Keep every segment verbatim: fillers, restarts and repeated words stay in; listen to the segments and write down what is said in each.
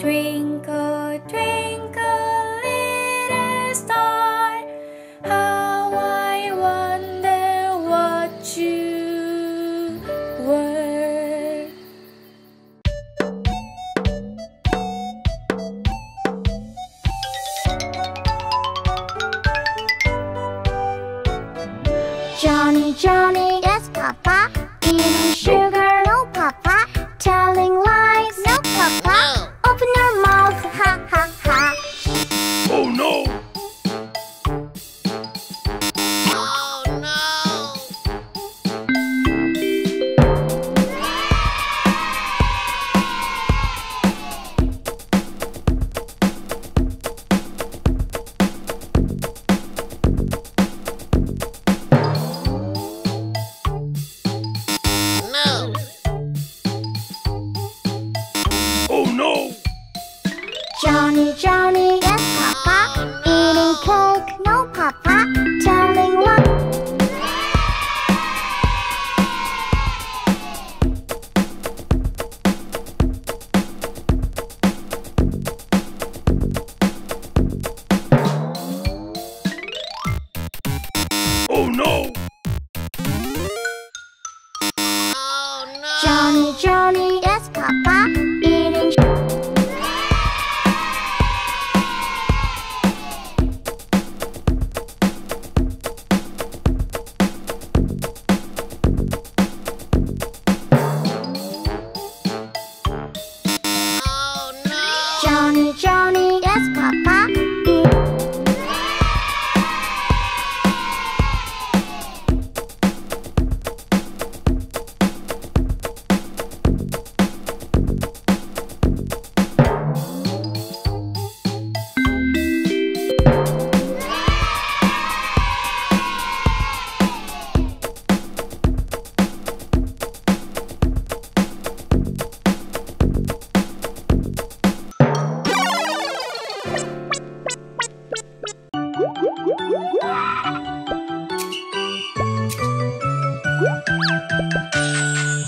Twinkle, twinkle, little star, how I wonder what you were. Johnny, Johnny, yes, Papa. Eating sugar, no, Papa. Telling lies, no, Papa. Open your mouth, ha ha ha. Oh no! Oh no! No! Oh no! Johnny, Johnny, yes, Papa. Eating cake, no, Papa. Telling what? Oh no! Oh no! Johnny, Johnny, yes, Papa. Eating. Johnny, Johnny, yes, Papa.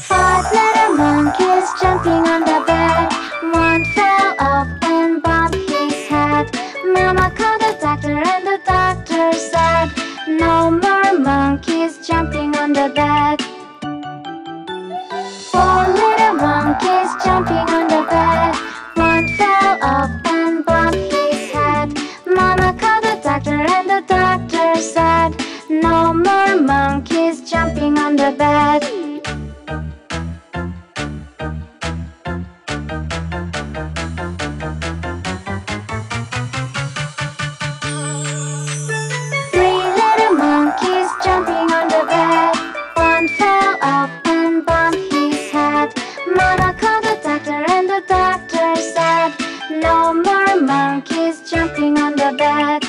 Five little monkeys jumping on the bed. One fell off and bumped his head. Mama called the doctor and the doctor said, no more monkeys jumping on the bed. Four little monkeys jumping on the bed. One fell off and bumped his head. Mama called the doctor and the doctor said, no more monkeys jumping on the bed. Three little monkeys jumping on the bed. One fell off and bumped his head. Mama called the doctor and the doctor said, no more monkeys jumping on the bed.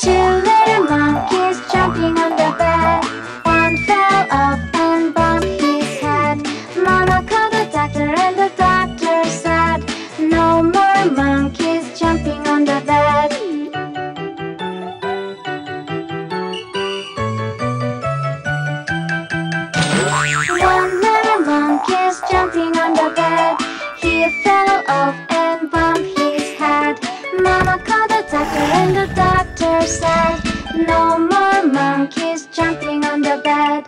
Two little monkeys jumping on the bed. One fell off and bumped his head. Mama called the doctor and the doctor said, no more monkeys jumping on the bed. One little monkey's jumping on the bed. He fell off and bumped his head. Mama called the doctor and the doctor said, no more monkeys jumping on the bed.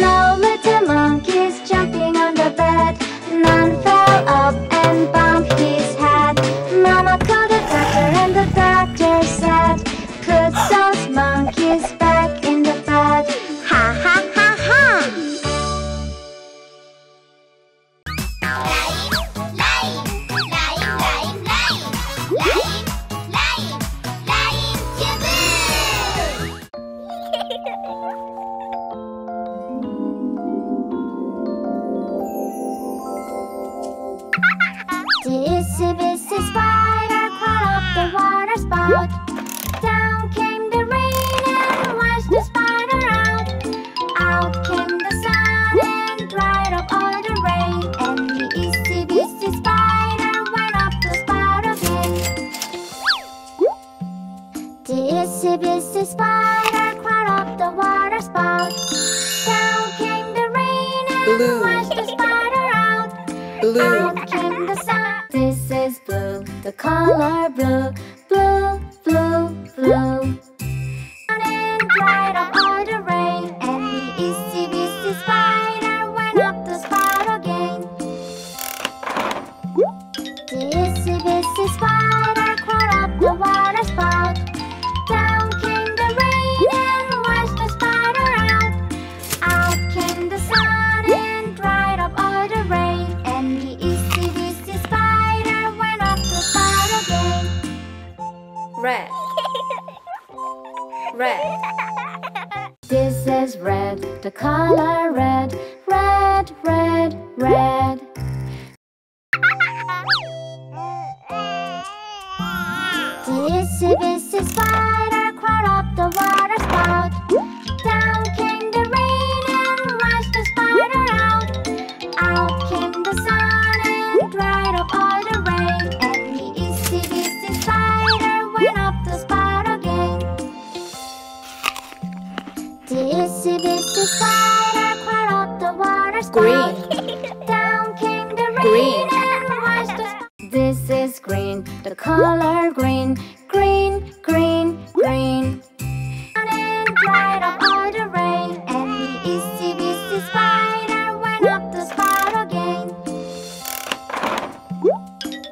No little monkeys jumping on the bed. None fell up and bumped his head. Mama called the doctor and the doctor said, put those monkeys back in the bed. Ha ha ha ha! The itsy bitsy spider caught up the water spout. Down came the rain and washed the spider out. Out came the sun and dried up all the rain. And the itsy bitsy spider went up the spout again. The itsy bitsy spider caught up the water spout. Down came the rain and washed the spider out. blue. This is blue, the color blue, blue, blue, blue. And it dried up all the rain, and the itsy bitsy spider went up the spot again. The itsy bitsy spider crawled up the water spout. Down came the rain and washed the spider out. Out came the sun and dried up all the rain, and the itsy bitsy spider went up the spot again. Red. Red. This is red, the color red, red, red, red. The itsy bitsy spider crawled up the water spout. Down came the rain and washed the spider out. Out came the sun and dried up all the rain, and the itsy bitsy spider went up the spout again. The itsy bitsy spider crawled up the water spout. Green. Down came the rain and washed the spider. This is green, the color green, green, green, green. And it dried up all the rain, and the itsy bitsy spider went up the spot again.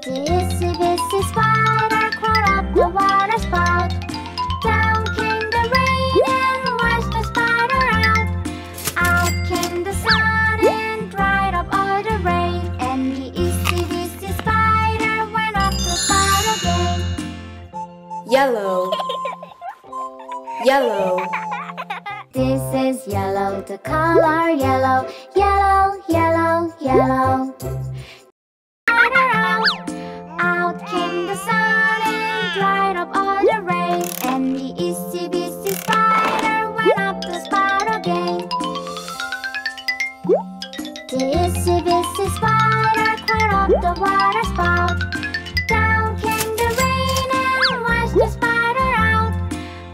The itsy bitsy spider crawled up the water spout. Down came the rain and washed the spider out. Out came the sun and dried up all the rain, and the itsy bitsy spider went up the spot again. Yellow. Yellow. This is yellow, the color yellow, yellow, yellow, yellow. Spider out. Out came the sun and dried up all the rain, and the itsy bitsy spider went up the spot again. The itsy bitsy spider crawled up the water spout. Down came the rain and washed the spider out.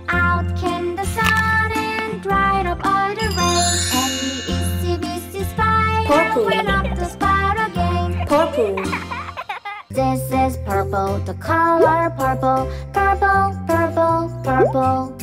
Out came the sun and dried up all the rain, and the itsy bitsy spider Purple. went up the spot again. Purple. This is purple, the color purple, purple, purple, purple.